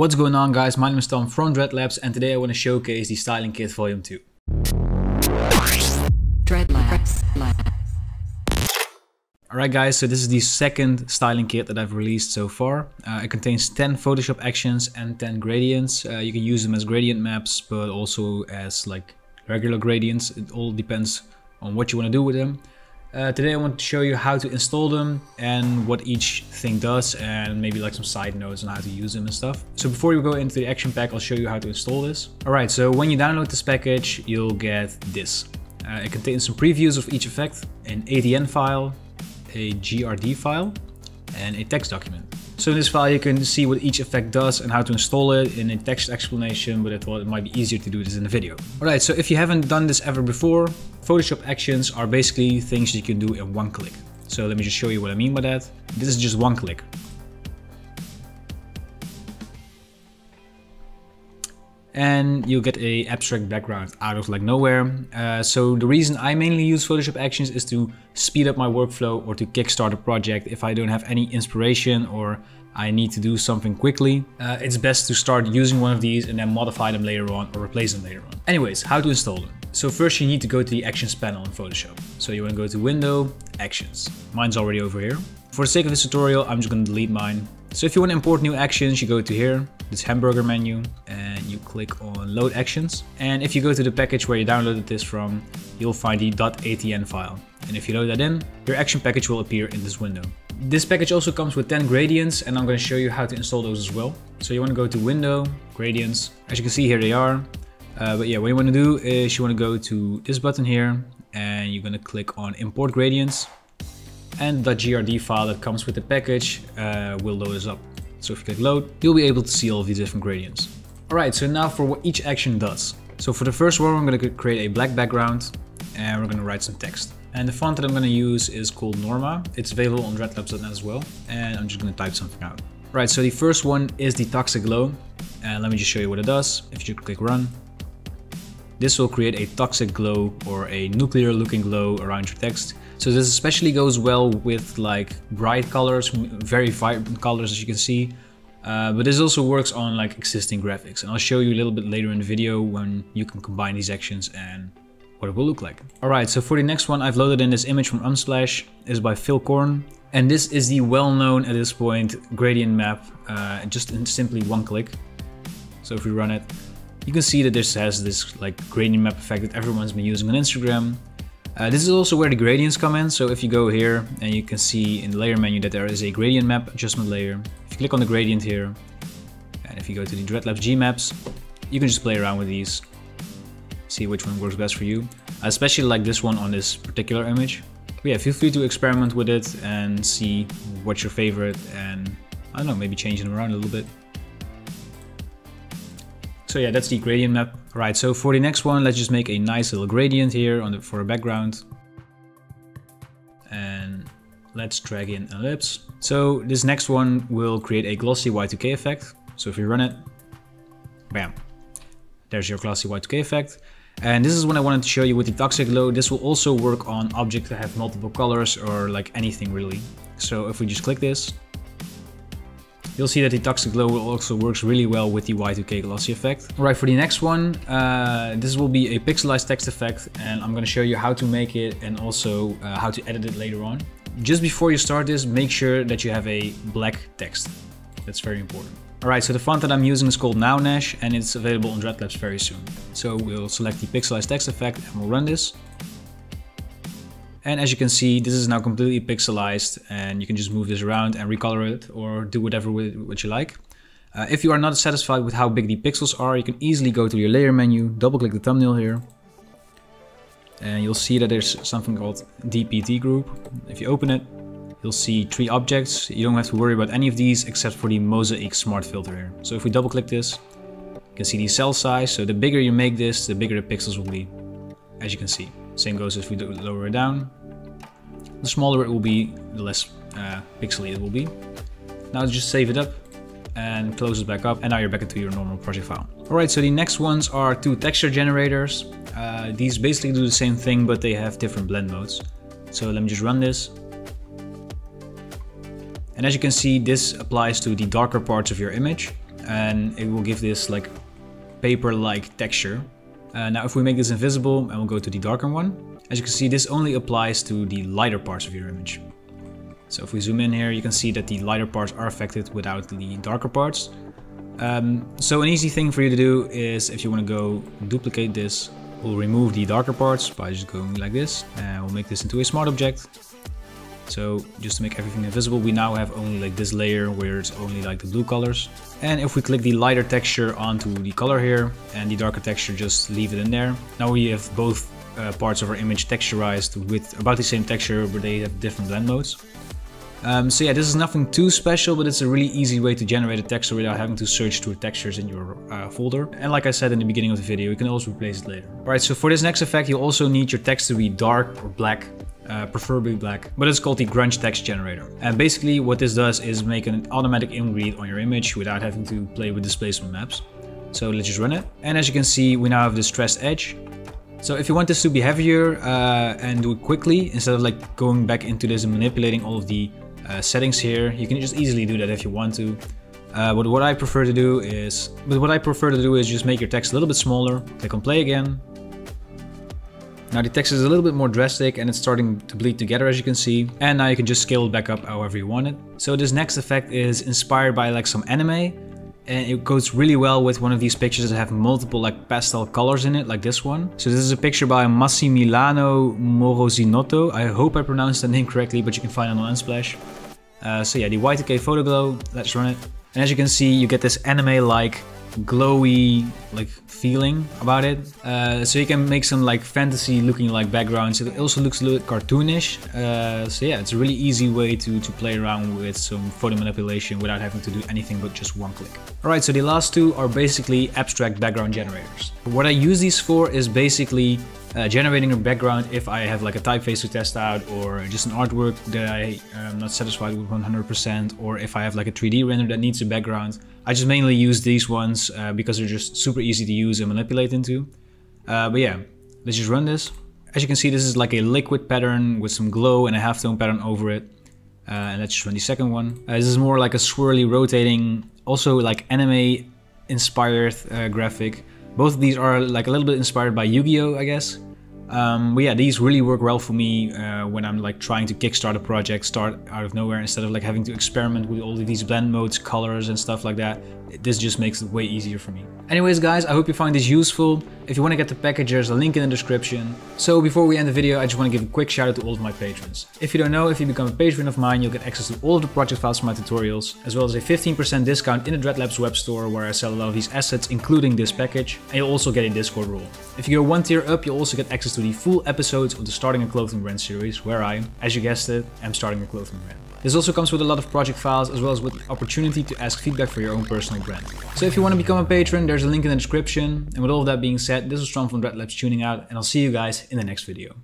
What's going on, guys? My name is Tom from Dreadlabs, and today I want to showcase the Styling Kit Volume 2. Dreadlabs. Alright guys, so this is the second styling kit that I've released so far. It contains 10 Photoshop actions and 10 gradients. You can use them as gradient maps, but also as like regular gradients. It all depends on what you want to do with them. Today I want to show you how to install them and what each thing does, and maybe like some side notes on how to use them and stuff. So before you go into the action pack, I'll show you how to install this. Alright, so when you download this package, you'll get this. It contains some previews of each effect, an ADN file, a GRD file, and a text document. So in this file you can see what each effect does and how to install it in a text explanation, but I thought it might be easier to do this in a video. Alright, so if you haven't done this ever before, Photoshop actions are basically things that you can do in one click. So let me just show you what I mean by that. This is just one click. And you'll get a abstract background out of like nowhere. So the reason I mainly use Photoshop actions is to speed up my workflow or to kickstart a project if I don't have any inspiration or I need to do something quickly. It's best to start using one of these and then modify them later on or replace them later on. Anyways, how to install them. So first you need to go to the actions panel in Photoshop. So you want to go to Window, Actions. Mine's already over here. For the sake of this tutorial, I'm just going to delete mine. So if you want to import new actions, you go to here, this hamburger menu, and you click on Load Actions. And if you go to the package where you downloaded this from, you'll find the .atn file. And if you load that in, your action package will appear in this window. This package also comes with 10 gradients, and I'm going to show you how to install those as well. So you want to go to Window, Gradients. As you can see, here they are. But yeah, what you want to do is you want to go to this button here, and you're going to click on Import Gradients. And the .grd file that comes with the package will load us up. So if you click load, you'll be able to see all of these different gradients. Alright, so now for what each action does. So for the first one, I'm going to create a black background and we're going to write some text. And the font that I'm going to use is called Norma. It's available on dreadlabs.net as well. And I'm just going to type something out. Right, so the first one is the toxic glow. And let me just show you what it does. If you click run, this will create a toxic glow or a nuclear looking glow around your text. So this especially goes well with like bright colors, very vibrant colors as you can see. But this also works on like existing graphics. And I'll show you a little bit later in the video when you can combine these actions and what it will look like. Alright, so for the next one I've loaded in this image from Unsplash. It's by Phil Korn. And this is the well-known at this point gradient map, just in simply one click. So if we run it, you can see that this has this like gradient map effect that everyone's been using on Instagram. This is also where the gradients come in. So if you go here and you can see in the layer menu that there is a gradient map adjustment layer. If you click on the gradient here, and if you go to the Dreadlabs G maps, you can just play around with these, see which one works best for you. I especially like this one on this particular image. But yeah, feel free to experiment with it and see what's your favorite, and I don't know, maybe change them around a little bit. So yeah, that's the gradient map. Alright, so for the next one, let's just make a nice little gradient here on for a background. And let's drag in an ellipse. So this next one will create a glossy Y2K effect. So if you run it, bam, there's your glossy Y2K effect. And this is what I wanted to show you with the toxic glow. This will also work on objects that have multiple colors or like anything really. So if we just click this, you'll see that the toxic glow also works really well with the Y2K glossy effect. Alright, for the next one, this will be a pixelized text effect, and I'm going to show you how to make it and also how to edit it later on. Just before you start this, make sure that you have a black text. That's very important. Alright, so the font that I'm using is called Now Nash, and it's available on Dreadlabs very soon. So we'll select the pixelized text effect and we'll run this. And as you can see, this is now completely pixelized, and you can just move this around and recolor it or do whatever with it what you like. If you are not satisfied with how big the pixels are, you can easily go to your layer menu, double click the thumbnail here, and you'll see that there's something called DPT group. If you open it, you'll see three objects. You don't have to worry about any of these except for the Mosaic Smart Filter here. So if we double click this, you can see the cell size. So the bigger you make this, the bigger the pixels will be, as you can see. Same goes if we lower it down. The smaller it will be, the less pixely it will be. Now just save it up and close it back up, and now you're back into your normal project file. Alright, so the next ones are two texture generators. These basically do the same thing, but they have different blend modes. So let me just run this. And as you can see, this applies to the darker parts of your image. and it will give this like paper-like texture. Now if we make this invisible and we'll go to the darker one, as you can see this only applies to the lighter parts of your image. So if we zoom in here, you can see that the lighter parts are affected without the darker parts. So an easy thing for you to do is, if you want to go duplicate this, we'll remove the darker parts by just going like this, and we'll make this into a smart object. So just to make everything invisible, we now have only like this layer where it's only like the blue colors. And if we click the lighter texture onto the color here and the darker texture, just leave it in there. Now we have both parts of our image texturized with about the same texture, but they have different blend modes. So yeah, this is nothing too special, but it's a really easy way to generate a texture without having to search through textures in your folder. And like I said in the beginning of the video, you can also replace it later. Alright, so for this next effect, you'll also need your text to be dark or black. Preferably black, but it's called the grunge text generator. And basically what this does is make an automatic inbreed on your image without having to play with displacement maps. So let's just run it. And as you can see, we now have this stressed edge. So if you want this to be heavier and do it quickly, instead of like going back into this and manipulating all of the settings here, you can just easily do that if you want to. But what I prefer to do is, just make your text a little bit smaller, click on play again. Now the text is a little bit more drastic and it's starting to bleed together, as you can see. And now you can just scale it back up however you want it. So this next effect is inspired by like some anime, and it goes really well with one of these pictures that have multiple like pastel colors in it, like this one. So this is a picture by Massimiliano Morosinotto. I hope I pronounced the name correctly, but you can find it on Unsplash. So yeah, the Y2K photo glow, let's run it. And as you can see, you get this anime-like glowy like feeling about it, so you can make some like fantasy looking like backgrounds. It also looks a little cartoonish, so yeah, it's a really easy way to play around with some photo manipulation without having to do anything but just one click. Alright, so the last two are basically abstract background generators. What I use these for is basically generating a background if I have like a typeface to test out, or just an artwork that I am not satisfied with 100%, or if I have like a 3D render that needs a background. I just mainly use these ones because they're just super easy to use and manipulate into. But yeah, let's just run this. As you can see, this is like a liquid pattern with some glow and a halftone pattern over it. And let's just run the second one. This is more like a swirly rotating, also like anime inspired graphic. Both of these are like a little bit inspired by Yu-Gi-Oh, I guess. But yeah, these really work well for me when I'm like trying to kickstart a project, start out of nowhere, instead of like having to experiment with all of these blend modes, colors and stuff like that. This just makes it way easier for me. Anyways guys, I hope you find this useful. If you want to get the package, there's a link in the description. So before we end the video, I just want to give a quick shout out to all of my patrons. If you don't know, if you become a patron of mine, you'll get access to all of the project files for my tutorials, as well as a 15% discount in the Dreadlabs web store where I sell a lot of these assets, including this package, and you'll also get a Discord role. If you go one tier up, you'll also get access to the full episodes of the Starting a Clothing Brand series, where I, as you guessed it, am starting a clothing brand. This also comes with a lot of project files, as well as with the opportunity to ask feedback for your own personal brand. So if you want to become a patron, there's a link in the description. And with all of that being said, this is Strom from Dreadlabs tuning out, and I'll see you guys in the next video.